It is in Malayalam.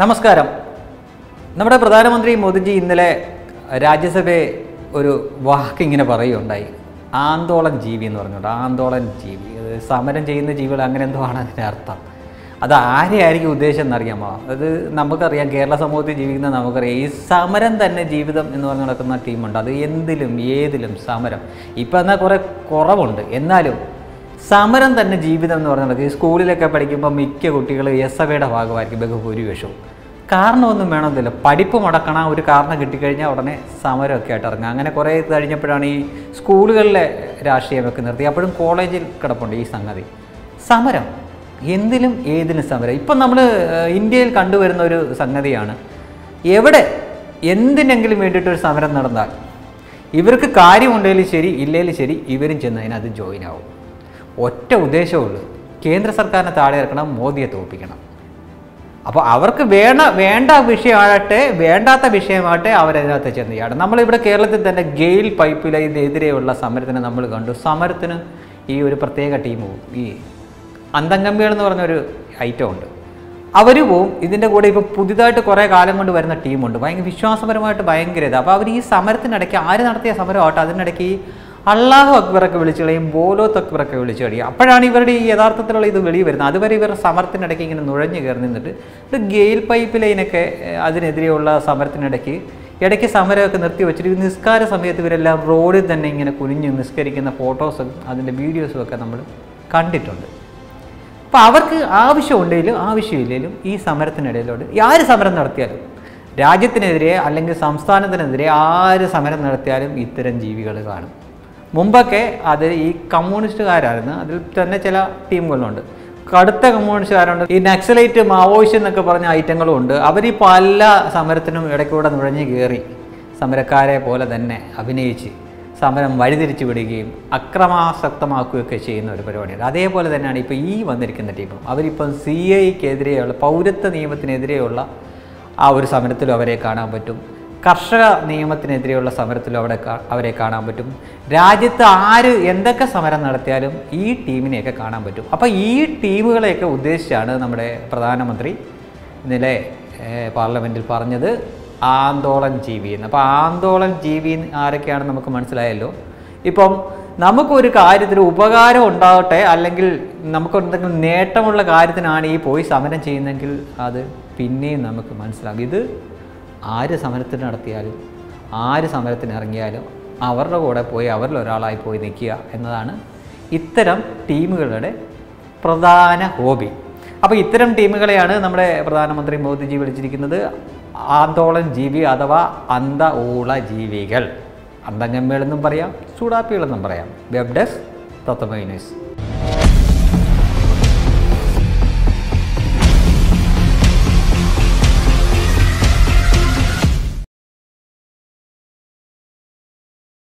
Namaskaram. നമ്മുടെ പ്രധാനമന്ത്രി മോദിജി ഇന്നലെ രാജ്യസഭയെ ഒരു വാക്കിങ്ങിനെ പറയുകയുണ്ടായി ആന്തോളൻ ജീവി എന്ന് പറഞ്ഞുകൊണ്ട് ആന്തോളൻ ജീവി സമരം ചെയ്യുന്ന ജീവികൾ അങ്ങനെ എന്തോ ആണ് അതിൻ്റെ അർത്ഥം അത് ആരെയായിരിക്കും ഉദ്ദേശം എന്നറിയാമോ അത് നമുക്കറിയാം കേരള സമൂഹത്തിൽ ജീവിക്കുന്ന നമുക്കറിയാം ഈ സമരം തന്നെ ജീവിതം എന്ന് പറഞ്ഞു നടക്കുന്ന ടീമുണ്ട് അത് എന്തിലും ഏതിലും സമരം ഇപ്പം എന്നാൽ കുറേ കുറവുണ്ട് എന്നാലും സമരം തന്നെ ജീവിതം എന്ന് പറഞ്ഞു നടക്കുക ഈ സ്കൂളിലൊക്കെ പഠിക്കുമ്പോൾ മിക്ക കുട്ടികളും എസ് എവയുടെ ഭാഗമായിരിക്കും ബഹുഭൂരിപക്ഷവും കാരണമൊന്നും വേണമെന്നില്ല പഠിപ്പ് മുടക്കണ ഒരു കാരണം കിട്ടിക്കഴിഞ്ഞാൽ ഉടനെ സമരമൊക്കെ ആയിട്ട് ഇറങ്ങുക അങ്ങനെ കുറേ കഴിഞ്ഞപ്പോഴാണ് ഈ സ്കൂളുകളിലെ രാഷ്ട്രീയമൊക്കെ നിർത്തി അപ്പോഴും കോളേജിൽ കിടപ്പുണ്ട് ഈ സംഗതി സമരം എന്തിലും ഏതിലും സമരം ഇപ്പം നമ്മൾ ഇന്ത്യയിൽ കണ്ടുവരുന്ന ഒരു സംഗതിയാണ് എവിടെ എന്തിനെങ്കിലും വേണ്ടിയിട്ടൊരു സമരം നടന്നാൽ ഇവർക്ക് കാര്യമുണ്ടെങ്കിലും ശരി ഇല്ലെങ്കിൽ ശരി ഇവരും ചെന്ന് അതിനകത്ത് ജോയിൻ ആവും ഒറ്റ ഉദ്ദേശമുള്ളൂ കേന്ദ്ര സർക്കാരിനെ താഴെ ഇറക്കണം മോദിയെ തോൽപ്പിക്കണം അപ്പോൾ അവർക്ക് വേണ്ട വിഷയമാകട്ടെ വേണ്ടാത്ത വിഷയമാകട്ടെ അവരതിനകത്ത് ചെന്ന് ചാടും നമ്മളിവിടെ കേരളത്തിൽ തന്നെ ഗെയിൽ പൈപ്പ് ലൈനെതിരെയുള്ള സമരത്തിന് നമ്മൾ കണ്ടു സമരത്തിന് ഈ ഒരു പ്രത്യേക ടീം പോവും ഈ അന്തംഗമ്മികൾ എന്ന് പറഞ്ഞൊരു ഐറ്റം ഉണ്ട് അവർ പോവും ഇതിൻ്റെ കൂടെ ഇപ്പോൾ പുതിയതായിട്ട് കുറേ കാലം കൊണ്ട് വരുന്ന ടീമുണ്ട് ഭയങ്കര വിശ്വാസപരമായിട്ട് ഭയങ്കര ഇത് അപ്പോൾ അവർ ഈ സമരത്തിനിടയ്ക്ക് ആര് നടത്തിയ സമരമാകട്ടെ അതിനിടയ്ക്ക് ഈ അള്ളാഹു അക്ബറൊക്കെ വിളിച്ചു കളയും ബോലോത്ത് അക്ബറൊക്കെ വിളിച്ചു കളിയും അപ്പോഴാണ് ഇവരുടെ ഈ യഥാർത്ഥത്തിലുള്ള ഇത് വെളി വരുന്നത് അതുവരെ ഇവരുടെ സമരത്തിനിടയ്ക്ക് ഇങ്ങനെ നുഴഞ്ഞു കയറി നിന്നിട്ട് ഒരു ഗെയിൽ പൈപ്പ് ലൈനൊക്കെ അതിനെതിരെയുള്ള സമരത്തിനിടയ്ക്ക് ഇടയ്ക്ക് സമരമൊക്കെ നിർത്തി വെച്ചിട്ട് നിസ്കാര സമയത്ത് ഇവരെല്ലാം റോഡിൽ തന്നെ ഇങ്ങനെ കുനിഞ്ഞ് നിസ്കരിക്കുന്ന ഫോട്ടോസും അതിൻ്റെ വീഡിയോസും ഒക്കെ നമ്മൾ കണ്ടിട്ടുണ്ട് അപ്പോൾ അവർക്ക് ആവശ്യമുണ്ടെങ്കിലും ആവശ്യമില്ലെങ്കിലും ഈ സമരത്തിനിടയിലോട് ആര് സമരം നടത്തിയാലും രാജ്യത്തിനെതിരെ അല്ലെങ്കിൽ സംസ്ഥാനത്തിനെതിരെ ആര് സമരം നടത്തിയാലും ഇത്തരം ജീവികൾ കാണും മുമ്പൊക്കെ അത് ഈ കമ്മ്യൂണിസ്റ്റുകാരായിരുന്നു അതിൽ തന്നെ ചില ടീമുകളുണ്ട് കടുത്ത കമ്മ്യൂണിസ്റ്റുകാരുണ്ട് ഈ നക്സലൈറ്റ് മാവോയിസ്റ്റ് എന്നൊക്കെ പറഞ്ഞ ഐറ്റങ്ങളും ഉണ്ട് അവർ ഈ പല സമരത്തിനും ഇടയ്ക്കൂടെ നുഴഞ്ഞു കയറി സമരക്കാരെ പോലെ തന്നെ അഭിനയിച്ച് സമരം വഴിതിരിച്ചു വിടുകയും അക്രമാസക്തമാക്കുകയൊക്കെ ചെയ്യുന്ന ഒരു പരിപാടിയാണ് അതേപോലെ തന്നെയാണ് ഇപ്പോൾ ഈ വന്നിരിക്കുന്ന ടീമും അവരിപ്പം CAക്കെതിരെയുള്ള പൗരത്വ നിയമത്തിനെതിരെയുള്ള ആ ഒരു സമരത്തിലും അവരെ കാണാൻ പറ്റും കർഷക നിയമത്തിനെതിരെയുള്ള സമരത്തിലും അവരെ കാണാൻ പറ്റും രാജ്യത്ത് ആര് എന്തൊക്കെ സമരം നടത്തിയാലും ഈ ടീമിനെയൊക്കെ കാണാൻ പറ്റും അപ്പോൾ ഈ ടീമുകളെയൊക്കെ ഉദ്ദേശിച്ചാണ് നമ്മുടെ പ്രധാനമന്ത്രി ഇന്നലെ പാർലമെൻറ്റിൽ പറഞ്ഞത് ആന്തോളൻ ജീവി എന്ന് അപ്പോൾ ആന്തോളൻ ജീവി ആരൊക്കെയാണ് നമുക്ക് മനസ്സിലായല്ലോ ഇപ്പം നമുക്കൊരു കാര്യത്തിന് ഉപകാരം ഉണ്ടാവട്ടെ അല്ലെങ്കിൽ നമുക്ക് എന്തെങ്കിലും നേട്ടമുള്ള കാര്യത്തിനാണ് ഈ പോയി സമരം ചെയ്യുന്നതെങ്കിൽ അത് പിന്നെയും നമുക്ക് മനസ്സിലാകും ഇത് ആര് സമരത്തിന് നടത്തിയാലും ആര് സമരത്തിന് ഇറങ്ങിയാലും അവരുടെ കൂടെ പോയി അവരിൽ ഒരാളായി പോയി നിൽക്കുക എന്നതാണ് ഇത്തരം ടീമുകളുടെ പ്രധാന ഹോബി അപ്പോൾ ഇത്തരം ടീമുകളെയാണ് നമ്മുടെ പ്രധാനമന്ത്രി മോദിജി വിളിച്ചിരിക്കുന്നത് ആന്തോളൻ ജീവി അഥവാ അന്ത ഊള ജീവികൾ അന്തംഗമ്മികളെന്നും പറയാം ചൂടാപ്പികളെന്നും പറയാം വെബ് ഡെസ്ക് തത്വമൈ ന്യൂസ്